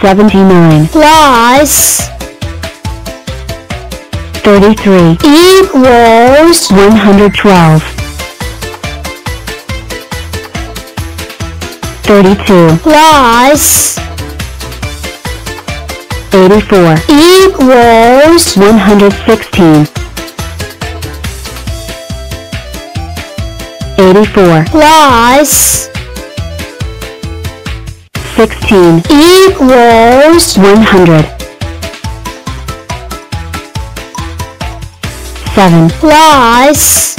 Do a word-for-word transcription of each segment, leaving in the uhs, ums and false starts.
seventy-nine plus thirty-three equals one hundred twelve. thirty-two plus eighty-four equals one hundred sixteen. eighty-four plus sixteen equals one hundred. seven plus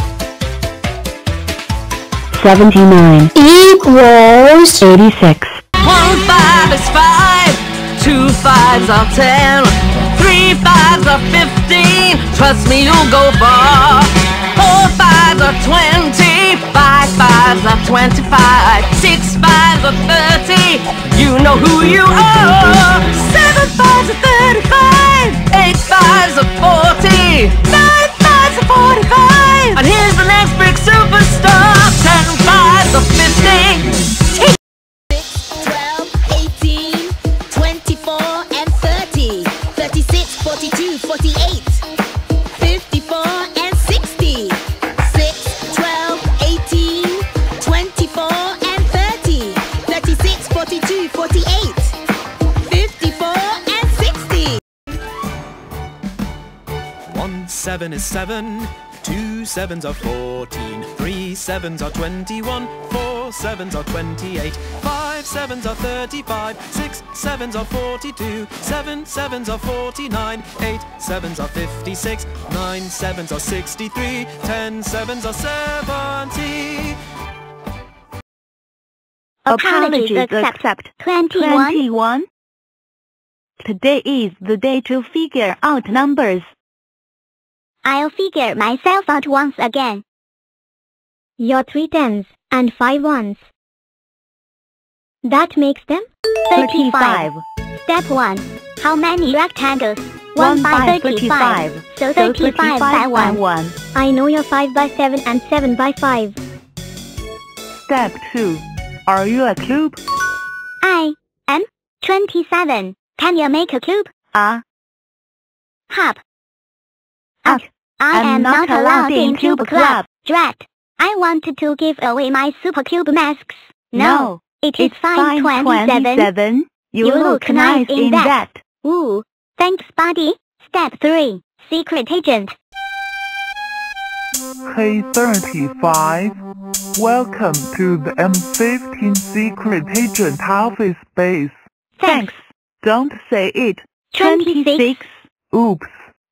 seventy-nine equals eighty-six. One five is five, two fives are ten, three fives are fifteen, trust me you'll go far. Four fives are twenty, five fives are twenty-five, six fives are thirty, you know who you are. Seven fives are thirty-five, eight fives are forty, nine fives are forty-five, and here's the next big superstar. Ten fives are fifty. Seven is seven, two sevens are fourteen, three sevens are twenty-one, four sevens are twenty-eight, five sevens are thirty-five, six sevens are forty-two, seven sevens are forty-nine, eight sevens are fifty-six, nine sevens are sixty-three, ten sevens are seventy. Apologies accept. twenty-one. Today is the day to figure out numbers. I'll figure myself out once again. Your three tens and five ones. That makes them thirty-five. Step one. How many rectangles? one, one by thirty-five. thirty-five. So, so thirty-five, thirty-five by one. one. I know your five by seven and seven by five. Step two. Are you a cube? I am twenty-seven. Can you make a cube? Ah. Uh. Hop. Up. I am not allowed in Cube Club. Drat. I wanted to give away my Super Cube masks. No. It is five twenty-seven. You look nice in that. Ooh. Thanks, buddy. Step three. Secret agent. Hey thirty-five. Welcome to the M fifteen Secret Agent office space. Thanks. Don't say it. twenty-six. Oops.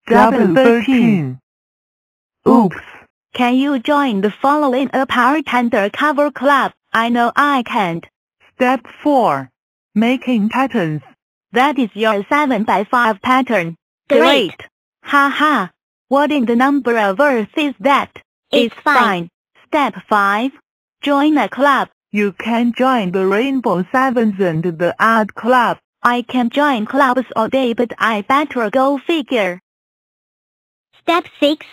Double thirteen. Oops. Can you join the following a pirate undercover club? I know I can't. Step four. Making patterns. That is your seven by five pattern. Great. Haha. Ha. What in the number of earth is that? It's, it's fine. fine. Step five. Join a club. You can join the Rainbow Sevens and the Art Club. I can join clubs all day, but I better go figure. Step six.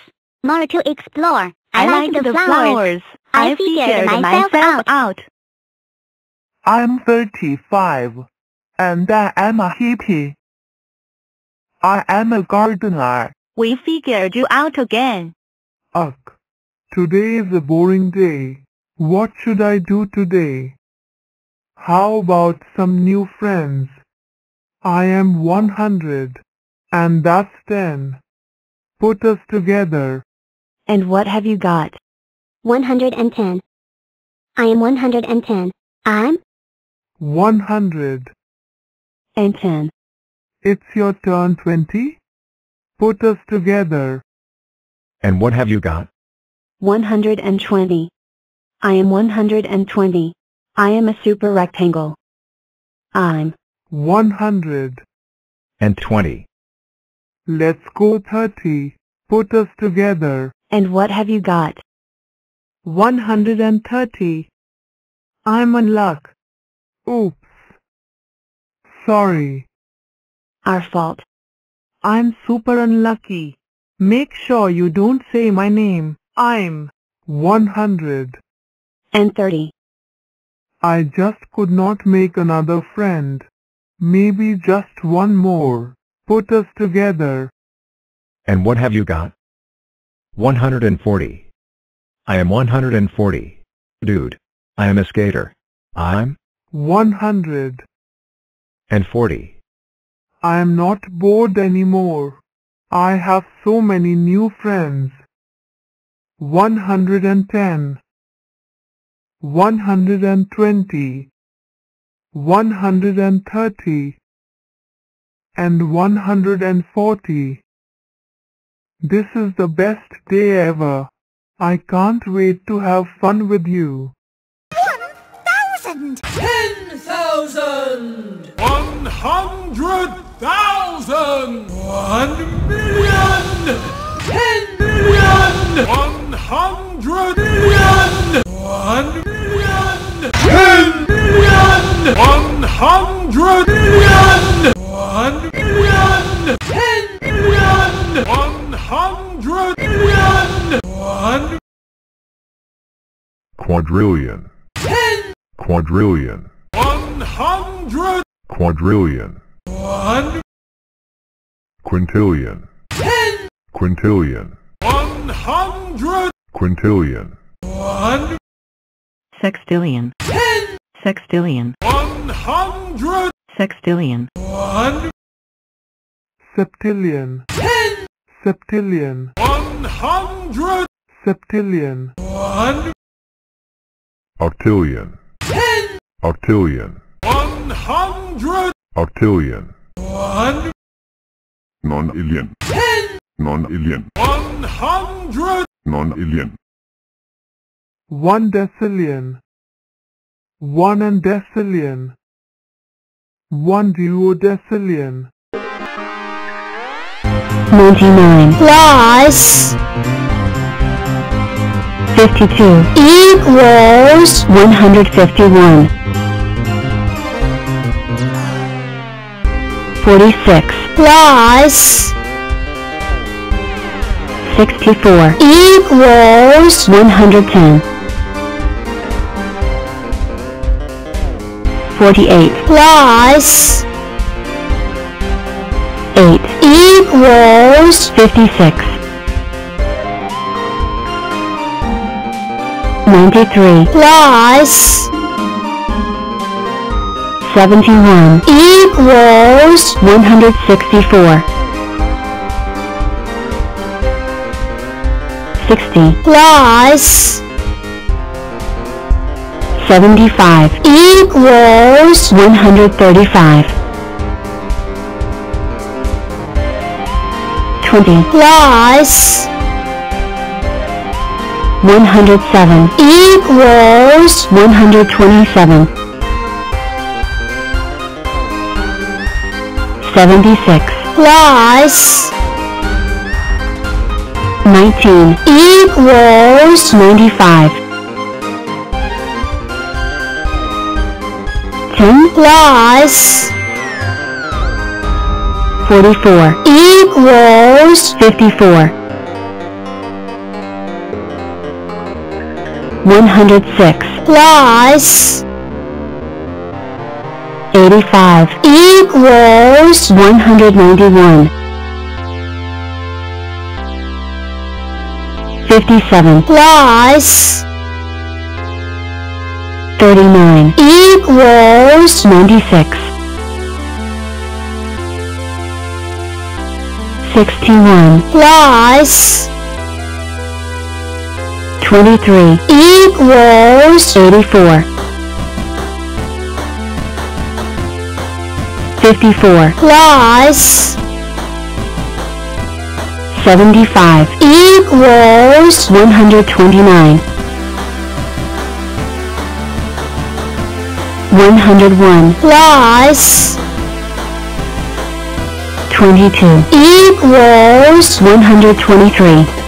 More to explore. I, I like, like the flowers. flowers. I, I figured myself, myself out. out. I'm thirty-five. And I am a hippie. I am a gardener. We figured you out again. Ugh. Today is a boring day. What should I do today? How about some new friends? I am one hundred. And that's ten. Put us together. And what have you got? one hundred ten. I am one hundred ten. I'm? one hundred ten. It's your turn, twenty. Put us together. And what have you got? one hundred twenty. I am one hundred twenty. I am a super rectangle. I'm? one hundred twenty. Let's go thirty. Put us together. And what have you got? one hundred thirty. I'm in luck. Oops. Sorry. Our fault. I'm super unlucky. Make sure you don't say my name. I'm one hundred thirty. I just could not make another friend. Maybe just one more. Put us together. And what have you got? one hundred forty. I am one hundred forty. Dude. I am a skater. I'm one hundred. And forty. I am not bored anymore. I have so many new friends. one hundred ten. one hundred twenty. one hundred thirty. And one hundred forty. This is the best day ever. I can't wait to have fun with you. one thousand! ten thousand! one hundred thousand! one million! ten million! one hundred million! one million! ten million! one hundred million! one million! ten million! one hundred million! one Quadrillion. ten Quadrillion. one hundred Quadrillion. one Quintillion. ten Quintillion. one hundred Quintillion. one Sextillion. ten Sextillion. one hundred Sextillion. one Septillion. ten Septillion. one hundred Septillion. one Octillion. ten Octillion. one hundred Octillion. one Nonillion. ten Nonillion. one hundred Nonillion. one decillion. one and decillion. one duodecillion. ninety-nine plus fifty-two equals one hundred fifty-one. forty-six plus sixty-four equals one hundred ten. forty-eight plus eight equals fifty-six. ninety-three plus seventy-one equals one hundred sixty-four. sixty plus seventy-five equals one hundred thirty-five. twenty plus one hundred seven equals one hundred twenty-seven. seventy-six plus nineteen equals ninety-five. ten plus forty-four equals fifty-four. one hundred six plus eighty-five equals one hundred ninety-one. fifty-seven plus thirty-nine equals ninety-six. sixty-one plus twenty-three equals eighty-four. fifty-four plus seventy-five equals one hundred twenty-nine. one hundred one plus twenty-two equals one hundred twenty-three.